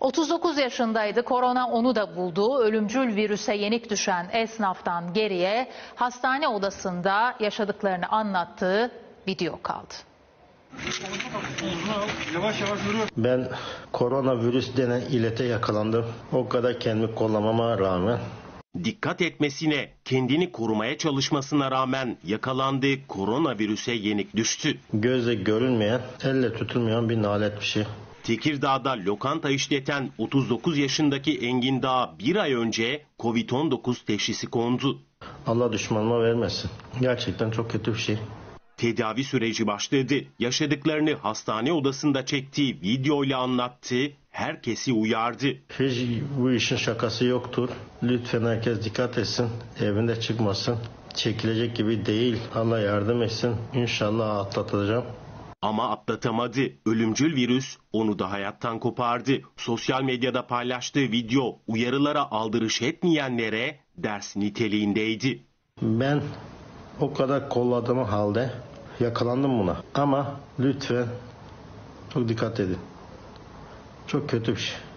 39 yaşındaydı. Korona onu da buldu. Ölümcül virüse yenik düşen esnaftan geriye hastane odasında yaşadıklarını anlattığı video kaldı. Ben koronavirüs denen illete yakalandım. O kadar kendimi kollamama rağmen. Dikkat etmesine, kendini korumaya çalışmasına rağmen yakalandığı koronavirüse yenik düştü. Gözle görünmeyen, elle tutulmayan bir nalet bir şey. Tekirdağ'da lokanta işleten 39 yaşındaki Engin Dağ'a bir ay önce COVID-19 teşhisi kondu. Allah düşmanıma vermesin. Gerçekten çok kötü bir şey. Tedavi süreci başladı. Yaşadıklarını hastane odasında çektiği videoyla anlattı, herkesi uyardı. Hiç bu işin şakası yoktur. Lütfen herkes dikkat etsin, evinde çıkmasın. Çekilecek gibi değil. Allah yardım etsin. İnşallah atlatacağım. Ama atlatamadı. Ölümcül virüs onu da hayattan kopardı. Sosyal medyada paylaştığı video uyarılara aldırış etmeyenlere ders niteliğindeydi. Ben o kadar kolladığım halde yakalandım buna. Ama lütfen çok dikkat edin. Çok kötü bir şey.